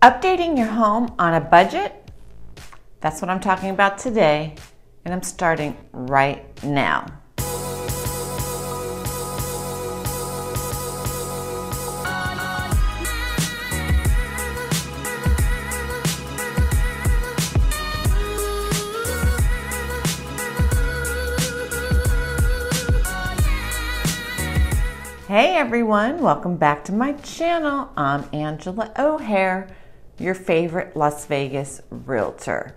Updating your home on a budget, that's what I'm talking about today, and I'm starting right now. Hey everyone, welcome back to my channel. I'm Angela O'Hare, your favorite Las Vegas realtor.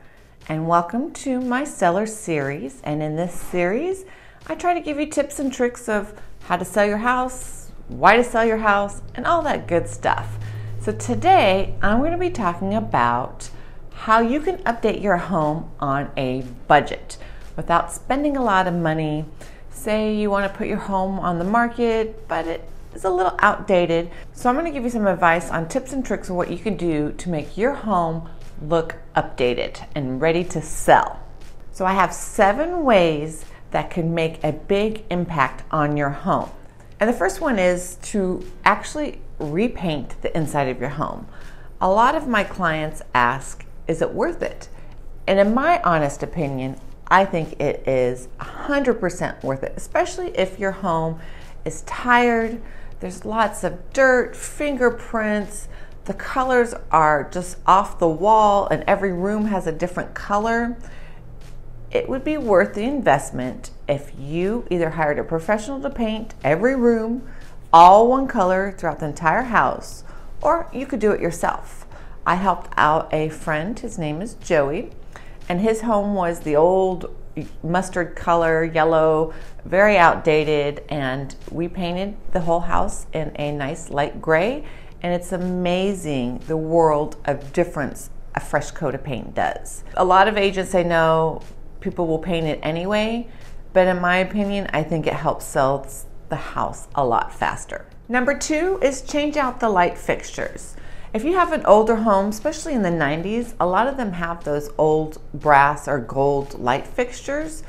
And welcome to my seller series. And in this series, I try to give you tips and tricks of how to sell your house, why to sell your house, and all that good stuff. So today, I'm going to be talking about how you can update your home on a budget without spending a lot of money. Say you want to put your home on the market, but it is a little outdated. So I'm going to give you some advice on tips and tricks on what you can do to make your home look updated and ready to sell. So I have 7 ways that can make a big impact on your home. And the first one is to actually repaint the inside of your home. A lot of my clients ask, is it worth it? And in my honest opinion, I think it is 100% worth it, especially if your home is tired, there's lots of dirt, fingerprints, the colors are just off the wall and every room has a different color. It would be worth the investment if you either hired a professional to paint every room, all one color throughout the entire house, or you could do it yourself. I helped out a friend, his name is Joey, and his home was the old mustard color, yellow, very outdated, and we painted the whole house in a nice light gray, and it's amazing the world of difference a fresh coat of paint does. A lot of agents say no, people will paint it anyway, but in my opinion, I think it helps sell the house a lot faster. Number 2 is change out the light fixtures. If you have an older home, especially in the 90s, a lot of them have those old brass or gold light fixtures.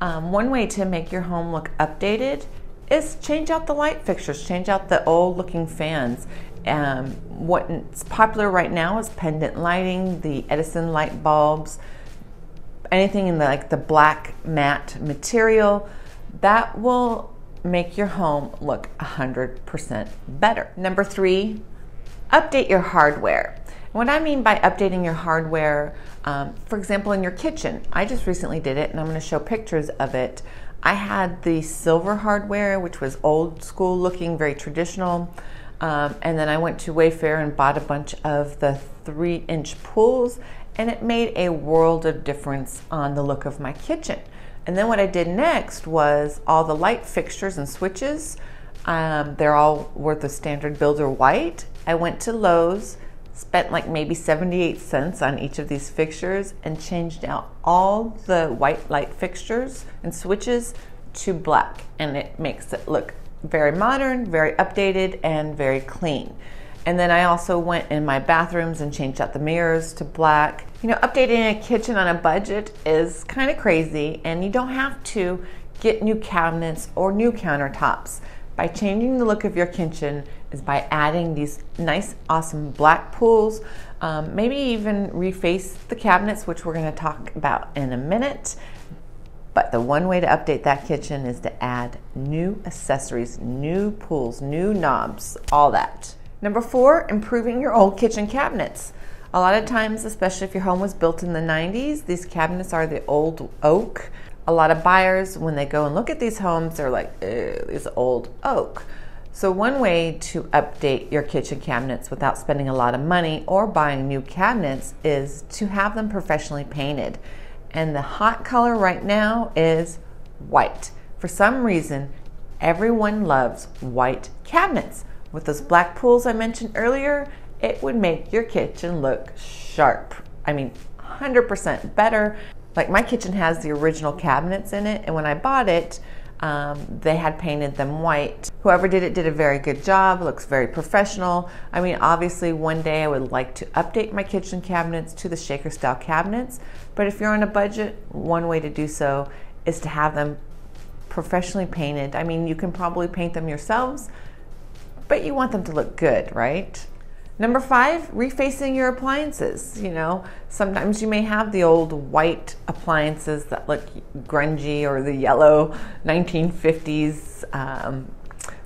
One way to make your home look updated is change out the light fixtures, change out the old looking fans. What's popular right now is pendant lighting, the Edison light bulbs, anything in the black matte material. That will make your home look 100% better. Number 3, update your hardware. What I mean by updating your hardware, for example, in your kitchen, I just recently did it and I'm going to show pictures of it. I had the silver hardware, which was old school looking, very traditional. And then I went to Wayfair and bought a bunch of the 3-inch pulls, and it made a world of difference on the look of my kitchen. And then what I did next was all the light fixtures and switches. They're all worth of standard builder white. I went to Lowe's, spent like maybe 78 cents on each of these fixtures, and changed out all the white light fixtures and switches to black. And it makes it look very modern, very updated, and very clean. And then I also went in my bathrooms and changed out the mirrors to black. You know, updating a kitchen on a budget is kind of crazy, and you don't have to get new cabinets or new countertops. By changing the look of your kitchen is by adding these nice, awesome black pulls, maybe even reface the cabinets, which we're going to talk about in a minute. But the one way to update that kitchen is to add new accessories, new pulls, new knobs, all that. Number 4, improving your old kitchen cabinets. A lot of times, especially if your home was built in the 90s, these cabinets are the old oak. A lot of buyers, when they go and look at these homes, they're like, it's old oak. So one way to update your kitchen cabinets without spending a lot of money or buying new cabinets is to have them professionally painted. And the hot color right now is white. For some reason, everyone loves white cabinets. With those black pulls I mentioned earlier, it would make your kitchen look sharp. I mean, 100% better. Like my kitchen has the original cabinets in it, and when I bought it, they had painted them white. Whoever did a very good job, looks very professional. I mean, obviously one day I would like to update my kitchen cabinets to the shaker style cabinets, but if you're on a budget, one way to do so is to have them professionally painted. I mean, you can probably paint them yourselves, but you want them to look good, right? Number 5, refacing your appliances. You know, sometimes you may have the old white appliances that look grungy, or the yellow 1950s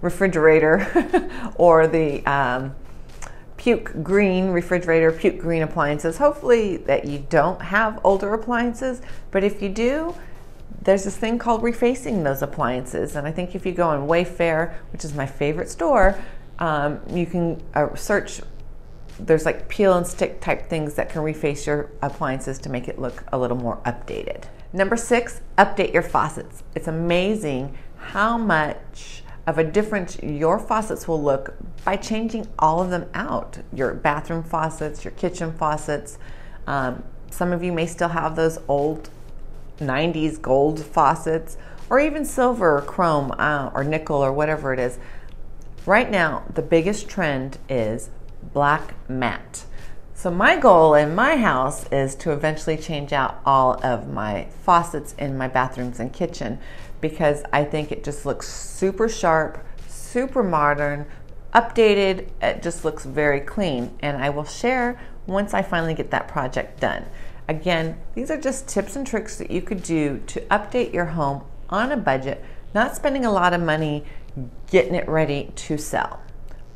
refrigerator, or the puke green refrigerator, puke green appliances. Hopefully that you don't have older appliances, but if you do, there's this thing called refacing those appliances. And I think if you go on Wayfair, which is my favorite store, you can search. There's like peel and stick type things that can reface your appliances to make it look a little more updated. Number 6, update your faucets. It's amazing how much of a difference your faucets will look by changing all of them out. Your bathroom faucets, your kitchen faucets. Some of you may still have those old 90s gold faucets, or even silver or chrome or nickel or whatever it is. Right now, the biggest trend is black matte. So my goal in my house is to eventually change out all of my faucets in my bathrooms and kitchen, because I think it just looks super sharp, super modern, updated. It just looks very clean, and I will share once I finally get that project done. Again, these are just tips and tricks that you could do to update your home on a budget, not spending a lot of money getting it ready to sell.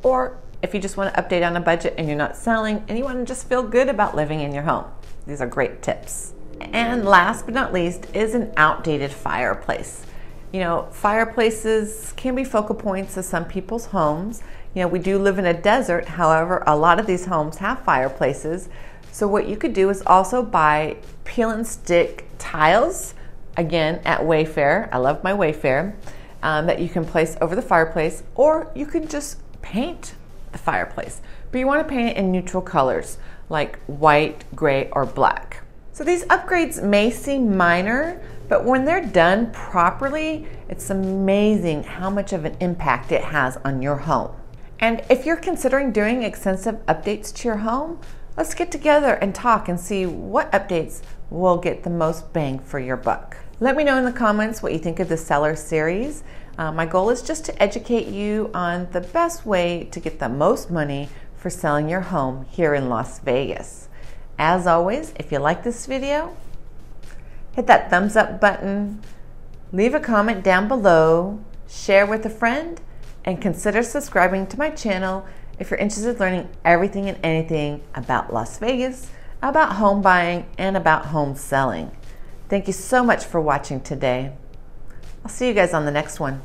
Or if you just want to update on a budget and you're not selling and you want to just feel good about living in your home, these are great tips. And last but not least is an outdated fireplace. You know, fireplaces can be focal points of some people's homes. You know, we do live in a desert, however, a lot of these homes have fireplaces. So what you could do is also buy peel and stick tiles, again at Wayfair. I love my Wayfair. That you can place over the fireplace, or you can just paint the fireplace, but you want to paint it in neutral colors like white, gray, or black. So these upgrades may seem minor, but when they're done properly, it's amazing how much of an impact it has on your home. And if you're considering doing extensive updates to your home, let's get together and talk and see what updates will get the most bang for your buck. Let me know in the comments what you think of the seller series. My goal is just to educate you on the best way to get the most money for selling your home here in Las Vegas. As always, if you like this video, hit that thumbs up button, leave a comment down below, share with a friend, and consider subscribing to my channel if you're interested in learning everything and anything about Las Vegas, about home buying, and about home selling. Thank you so much for watching today. I'll see you guys on the next one.